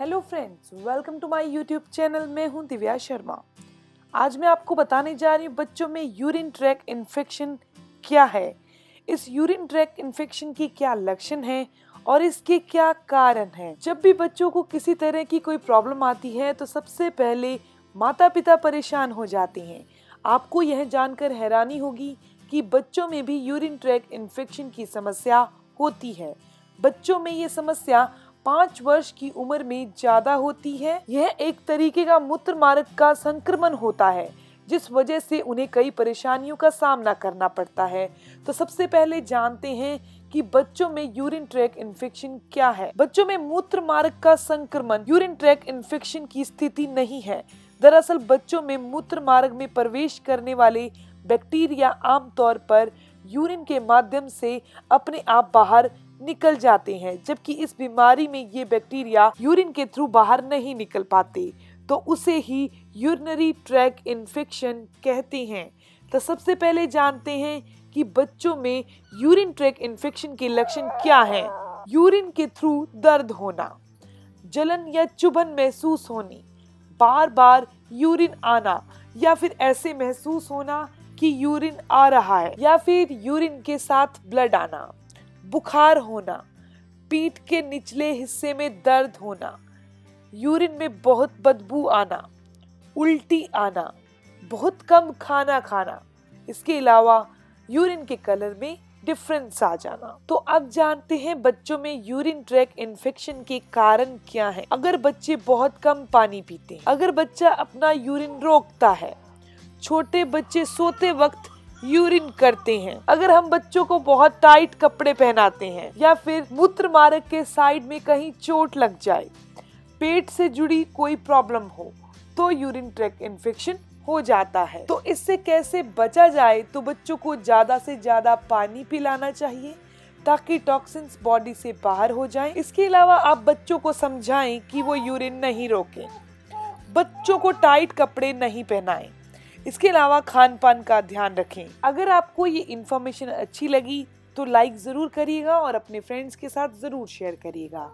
Hello friends, welcome to my YouTube channel. मैं हूं दिव्या शर्मा। आज मैं आपको बताने जा रही हूं बच्चों में यूरिन ट्रैक्ट इन्फेक्शन क्या है, इस यूरिन ट्रैक्ट इन्फेक्शन की क्या लक्षण है और इसके क्या कारण हैं। जब भी बच्चों को किसी तरह की कोई प्रॉब्लम आती है तो सबसे पहले माता पिता परेशान हो जाते हैं। आपको यह जानकर हैरानी होगी कि बच्चों में भी यूरिन ट्रैक्ट इन्फेक्शन की समस्या होती है। बच्चों में ये समस्या 5 वर्ष की उम्र में ज्यादा होती है। यह एक तरीके का मूत्र मार्ग का संक्रमण होता है, जिस वजह से उन्हें कई परेशानियों का सामना करना पड़ता है। तो सबसे पहले जानते हैं कि बच्चों में यूरिन ट्रैक्ट इन्फेक्शन क्या है। बच्चों में मूत्र मार्ग का संक्रमण यूरिन ट्रैक्ट इन्फेक्शन की स्थिति नहीं है। दरअसल बच्चों में मूत्र मार्ग में प्रवेश करने वाले बैक्टीरिया आमतौर पर यूरिन के माध्यम से अपने आप बाहर निकल जाते हैं, जबकि इस बीमारी में ये बैक्टीरिया यूरिन के थ्रू बाहर नहीं निकल पाते, तो उसे ही यूरिनरी ट्रैक्ट इन्फेक्शन कहते हैं। तो सबसे पहले जानते हैं कि बच्चों में यूरिन ट्रैक्ट इन्फेक्शन के लक्षण क्या हैं। यूरिन के थ्रू दर्द होना, जलन या चुभन महसूस होनी, बार बार यूरिन आना, या फिर ऐसे महसूस होना कि यूरिन आ रहा है, या फिर यूरिन के साथ ब्लड आना, बुखार होना, पीठ के निचले हिस्से में दर्द होना, यूरिन में बहुत बदबू आना, उल्टी आना, बहुत कम खाना खाना, इसके अलावा यूरिन के कलर में डिफरेंस आ जाना। तो अब जानते हैं बच्चों में यूरिन ट्रैक्ट इन्फेक्शन के कारण क्या है। अगर बच्चे बहुत कम पानी पीते हैं, अगर बच्चा अपना यूरिन रोकता है, छोटे बच्चे सोते वक्त यूरिन करते हैं, अगर हम बच्चों को बहुत टाइट कपड़े पहनाते हैं, या फिर मूत्र मार्ग के साइड में कहीं चोट लग जाए, पेट से जुड़ी कोई प्रॉब्लम हो, तो यूरिन ट्रैक्ट इन्फेक्शन हो जाता है। तो इससे कैसे बचा जाए, तो बच्चों को ज़्यादा से ज़्यादा पानी पिलाना चाहिए ताकि टॉक्सिन्स बॉडी से बाहर हो जाए। इसके अलावा आप बच्चों को समझाएं कि वो यूरिन नहीं रोकें, बच्चों को टाइट कपड़े नहीं पहनाएं, इसके अलावा खान पान का ध्यान रखें। अगर आपको ये इन्फॉर्मेशन अच्छी लगी तो लाइक ज़रूर करिएगा और अपने फ्रेंड्स के साथ ज़रूर शेयर करिएगा।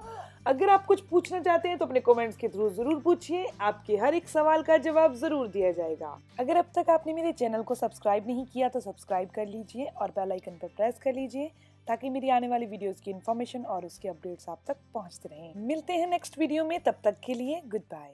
अगर आप कुछ पूछना चाहते हैं तो अपने कमेंट्स के थ्रू ज़रूर पूछिए, आपके हर एक सवाल का जवाब ज़रूर दिया जाएगा। अगर अब तक आपने मेरे चैनल को सब्सक्राइब नहीं किया तो सब्सक्राइब कर लीजिए और बेल आइकन पर प्रेस कर लीजिए ताकि मेरी आने वाली वीडियोज़ की इन्फॉर्मेशन और उसके अपडेट्स आप तक पहुँचते रहें। मिलते हैं नेक्स्ट वीडियो में, तब तक के लिए गुड बाय।